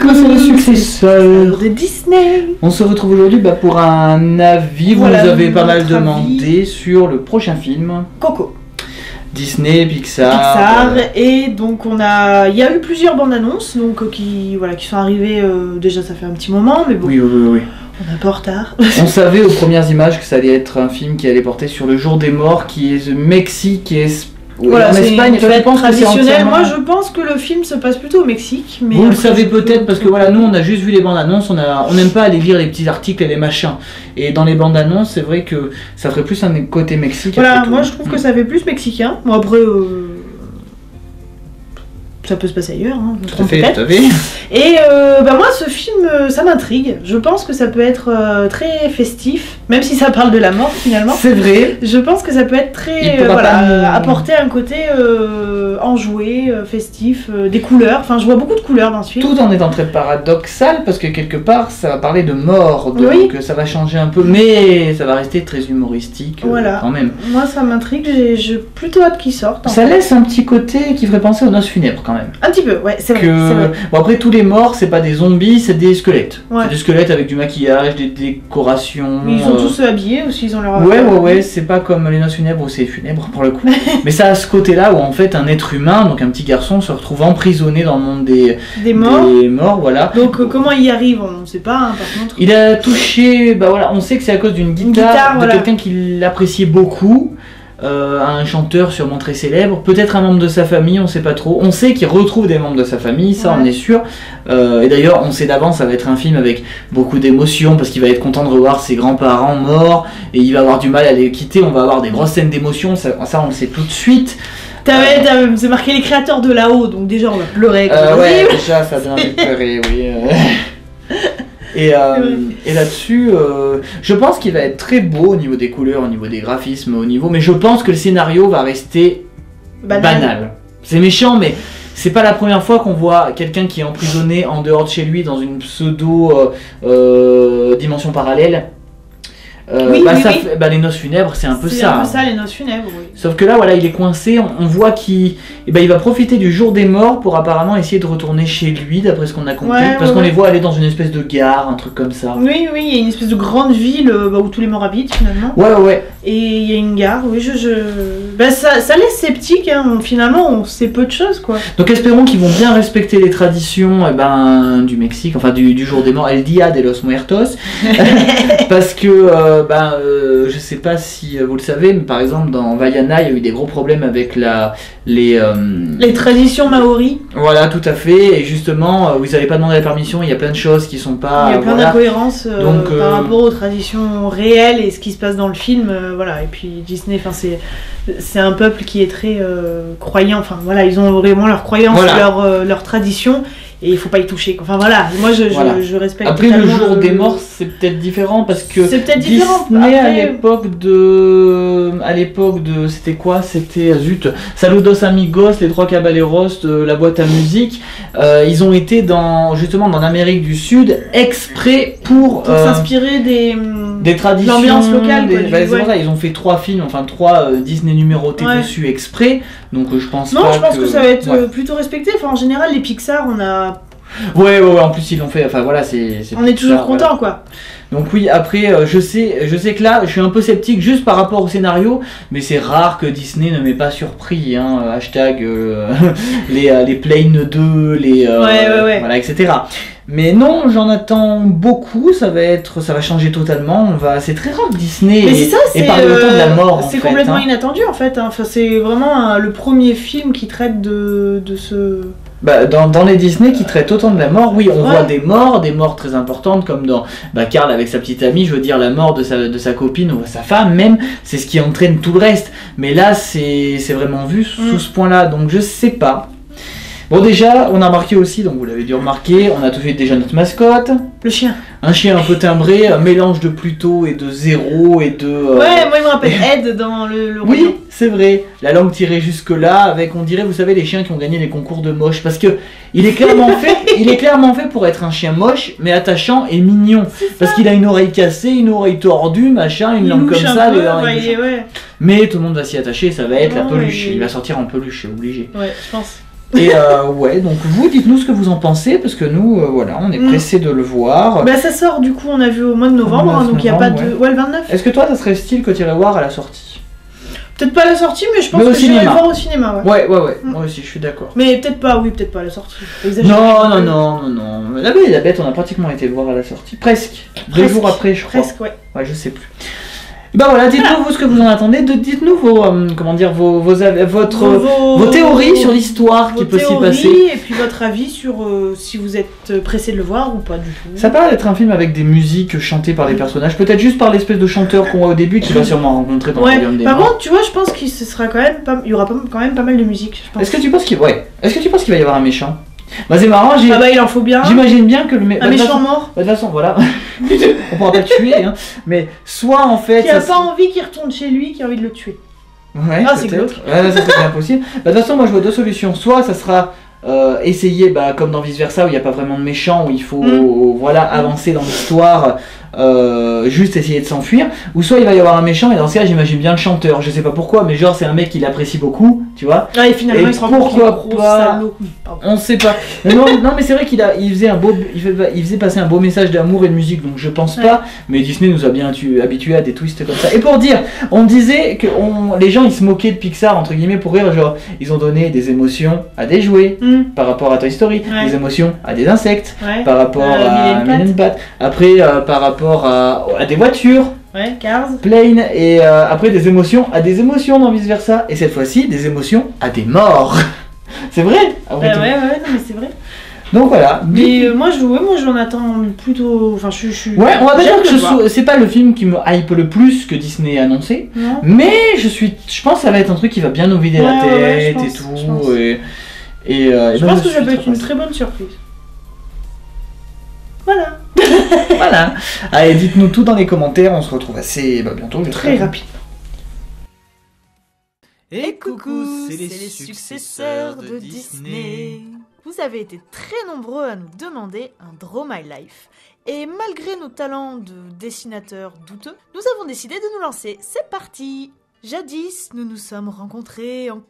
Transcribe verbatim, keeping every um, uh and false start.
Coco, c'est le successeur de Disney. On se retrouve aujourd'hui bah, pour un avis. Vous voilà, nous avez pas mal demandé avis. Sur le prochain film Coco. Disney, Pixar. Pixar euh... et donc on a, il y a eu plusieurs bandes annonces donc qui voilà qui sont arrivées euh, déjà ça fait un petit moment mais bon. Oui oui oui. On est un peu en retard. On savait aux premières images que ça allait être un film qui allait porter sur le jour des morts qui est Mexique qui est voilà, en Espagne, une fête traditionnelle. Moi, je pense que le film se passe plutôt au Mexique. Mais vous le savez peut-être parce que voilà, nous, on a juste vu les bandes annonces. On a, on n'aime pas aller lire les petits articles et les machins. Et dans les bandes annonces, c'est vrai que ça ferait plus un côté Mexique. Voilà, moi, je trouve que ça fait plus mexicain. Bon après, euh... ça peut se passer ailleurs. Hein, tout à fait, tout à fait. Et euh, bah moi, ce film, ça m'intrigue. Je pense que ça peut être euh, très festif, même si ça parle de la mort finalement. C'est vrai. Je pense que ça peut être très, euh, voilà, euh, apporter un côté euh, enjoué, euh, festif, euh, des couleurs. Enfin, je vois beaucoup de couleurs dans ce film. Tout en étant très paradoxal, parce que quelque part, ça va parler de mort, donc oui. Ça va changer un peu, mais ça va rester très humoristique euh, voilà. Quand même. Moi, ça m'intrigue. J'ai plutôt hâte qu'il sorte. Ça fait. Laisse un petit côté qui ferait penser aux noces funèbres quand même. Un petit peu, ouais, c'est vrai, que... vrai. Bon, après, tous les morts, c'est pas des zombies, c'est des squelettes. Ouais. C'est des squelettes avec du maquillage, des décorations. Mais ils sont euh... tous habillés aussi, ils ont leur. Ouais, ouais, ouais, c'est pas comme les noces funèbres où c'est funèbre pour le coup. Mais ça a ce côté-là où en fait un être humain, donc un petit garçon, se retrouve emprisonné dans le monde des, des, morts. des morts. Voilà. Donc, euh, comment il y arrive, on ne sait pas, hein, par contre. Il a touché, bah voilà, on sait que c'est à cause d'une guitare, guitare, de voilà. Quelqu'un qui l'appréciait beaucoup. Euh, un chanteur sûrement très célèbre, peut-être un membre de sa famille, on sait pas trop. On sait qu'il retrouve des membres de sa famille, ça ouais. On est sûr. Euh, et d'ailleurs, on sait d'avance, ça va être un film avec beaucoup d'émotions parce qu'il va être content de revoir ses grands-parents morts et il va avoir du mal à les quitter. On va avoir des grosses scènes d'émotions, ça, ça on le sait tout de suite. Euh... C'est marqué les créateurs de là-haut, donc déjà on va pleurer. Comme euh, ouais, déjà ça vient de pleurer, oui. Euh... Et, euh, et là-dessus, euh, je pense qu'il va être très beau au niveau des couleurs, au niveau des graphismes, au niveau. Mais je pense que le scénario va rester banal. banal. C'est méchant, mais c'est pas la première fois qu'on voit quelqu'un qui est emprisonné en dehors de chez lui dans une pseudo euh, euh, dimension parallèle. Euh, oui, bah, oui, ça, oui. Bah, les noces funèbres, c'est un peu ça. C'est un peu ça, les noces funèbres, oui. Sauf que là, voilà, il est coincé. On, on voit qu'il eh ben, il va profiter du jour des morts pour apparemment essayer de retourner chez lui, d'après ce qu'on a compris. Ouais, parce ouais, qu'on ouais. les voit aller dans une espèce de gare, un truc comme ça. Oui, oui, il y a une espèce de grande ville bah, où tous les morts habitent finalement. Ouais, ouais. Et il y a une gare, oui, je. je... Bah, ça, ça laisse sceptique, hein. Finalement, on sait peu de choses, quoi. Donc espérons qu'ils vont bien respecter les traditions eh ben, du Mexique, enfin du, du jour des morts, El día de los Muertos. Parce que. Euh, Ben, euh, je sais pas si vous le savez, mais par exemple dans Vaiana, il y a eu des gros problèmes avec la, les, euh, les traditions maoris. Voilà, tout à fait. Et justement, vous n'avez pas demandé la permission. Il y a plein de choses qui sont pas. Il y a plein voilà. d'incohérences euh, par euh... rapport aux traditions réelles et ce qui se passe dans le film. Euh, voilà. Et puis Disney, enfin c'est c'est un peuple qui est très euh, croyant. Enfin voilà, ils ont vraiment leurs croyances, voilà. leurs euh, leur traditions. Et il faut pas y toucher. Enfin voilà, moi je, voilà. je, je respecte. Après le jour le... des morts, c'est peut-être différent parce que Disney Après... à l'époque de, à l'époque de, c'était quoi? C'était zut, Saludos Amigos, les Trois Caballeros, de la boîte à musique. Euh, ils ont été dans justement dans l'Amérique du Sud exprès pour, pour euh, s'inspirer des des traditions, l'ambiance locale. Des... Quoi, bah, c'est ouais. ça. Ils ont fait trois films, enfin trois euh, Disney numérotés ouais. dessus exprès. Donc je pense. Non, pas je pense que... que ça va être ouais. plutôt respecté. Enfin en général les Pixar, on a Ouais, ouais, ouais, en plus ils l'ont fait, enfin voilà, c'est... On est toujours content, voilà. quoi. Donc oui, après, euh, je sais je sais que là, je suis un peu sceptique juste par rapport au scénario, mais c'est rare que Disney ne m'ait pas surpris, hein, hashtag euh, les, euh, les Planes deux, les... Euh, ouais, ouais, ouais. Voilà, et cetera. Mais non, j'en attends beaucoup, ça va être, ça va changer totalement, on va, c'est très rare Disney mais et, ça, et parle euh, autant de la mort. C'est complètement hein. inattendu en fait, hein. Enfin, c'est vraiment hein, le premier film qui traite de, de ce... Bah, dans, dans les Disney qui traitent autant de la mort, oui, on ouais. voit des morts, des morts très importantes, comme dans bah, Carl avec sa petite amie, je veux dire la mort de sa, de sa copine ou sa femme, même, c'est ce qui entraîne tout le reste. Mais là, c'est vraiment vu sous, mm. sous ce point-là, donc je sais pas. Bon, déjà, on a remarqué aussi, donc vous l'avez dû remarquer, on a tout de suite déjà notre mascotte. Le chien. Un chien un peu timbré, un mélange de Pluto et de Zéro et de... Euh... Ouais, moi il me rappelle Ed dans le... le oui, c'est vrai. La langue tirée jusque-là avec, on dirait, vous savez, les chiens qui ont gagné les concours de moche. Parce que il est clairement fait, il est clairement fait pour être un chien moche, mais attachant et mignon. Parce qu'il a une oreille cassée, une oreille tordue, machin, une il langue comme un ça. Peu, les bah, il est, ouais. Mais tout le monde va s'y attacher, ça va être non, la peluche. Il... il va sortir en peluche, c'est obligé. Ouais, je pense. Et euh, ouais, donc vous, dites-nous ce que vous en pensez, parce que nous, euh, voilà, on est pressés de le voir. Bah ça sort, du coup, on a vu au mois de novembre, hein, donc il n'y a pas de... Ouais, ouais le vingt-neuf. Est-ce que toi, ça serait style que tu irais voir à la sortie? Peut-être pas à la sortie, mais je pense mais que j'irai voir au cinéma. Ouais, ouais, ouais, ouais. Mm. Moi aussi, je suis d'accord. Mais peut-être pas, oui, peut-être pas à la sortie. Exagéré. Non, non, non, non, non. La Belle et la Bête, on a pratiquement été le voir à la sortie. Presque. Presque. Deux jours après, je crois. Presque, ouais. Ouais, je sais plus. Bah ben voilà, dites-nous voilà. vous ce que vous en attendez, dites-nous vos, euh, comment dire, vos, vos, votre, vos, vos théories vos, sur l'histoire qui peut s'y passer. Et puis votre avis sur euh, si vous êtes pressé de le voir ou pas du tout. Ça paraît être un film avec des musiques chantées par les personnages, peut-être juste par l'espèce de chanteur qu'on voit au début qui va sûrement rencontrer dans ouais. le royaume des morts. Par contre, tu vois, je pense qu'il sera quand même pas, il y aura quand même pas mal de musique. Est-ce que tu penses qu'il ouais. Est-ce que tu penses qu'il va y avoir un méchant? Bah c'est marrant, ah bah, il en faut bien. J'imagine bien que le mé... un bah, méchant façon... mort. Bah, de toute façon, voilà, on pourra pas tuer, hein. Mais soit en fait. Qui a ça... pas envie qu'il retourne chez lui, qui a envie de le tuer. Ouais, ah, c'est glauque. Ouais, ça c'est impossible. Bah, de toute façon, moi je vois deux solutions. Soit ça sera euh, essayer, bah, comme dans Vice Versa, où il n'y a pas vraiment de méchant, où il faut mm. voilà avancer dans l'histoire, euh, juste essayer de s'enfuir. Ou soit il va y avoir un méchant, et dans ce cas, j'imagine bien le chanteur. Je sais pas pourquoi, mais genre c'est un mec qu'il apprécie beaucoup. Tu vois ah, et finalement et il se rend compte qu'il est un gros salaud. On sait pas. Non, non mais c'est vrai qu'il a, il faisait un beau, il faisait, il faisait passer un beau message d'amour et de musique, donc je pense ouais. pas. Mais Disney nous a bien habitués à des twists comme ça. Et pour dire, on disait que on, les gens ils se moquaient de Pixar entre guillemets pour rire, genre ils ont donné des émotions à des jouets mm. par rapport à Toy Story, ouais. des émotions à des insectes, ouais. par rapport euh, à Mille et une pattes, après euh, par rapport à, à des voitures. Ouais, Cars. Planes et euh, après des émotions à des émotions dans Vice Versa. Et cette fois-ci, des émotions à des morts. C'est vrai euh, Ouais, ouais, ouais, non mais c'est vrai. Donc voilà. Mais euh, moi, je, ouais, moi j'en attends plutôt... Enfin, je suis... Ouais, on va pas dire que c'est pas le film qui me hype le plus que Disney a annoncé. Non. Mais je suis... Je pense que ça va être un truc qui va bien nous vider ouais, la tête ouais, ouais, pense, et tout. Et, et, euh, je et pense que ça peut être une très bonne surprise. Voilà. Voilà. Allez, dites-nous tout dans les commentaires. On se retrouve assez bah, bientôt. Très rapidement. Et coucou, c'est les, les successeurs de Disney. Vous avez été très nombreux à nous demander un Draw My Life. Et malgré nos talents de dessinateurs douteux, nous avons décidé de nous lancer. C'est parti. Jadis, nous nous sommes rencontrés en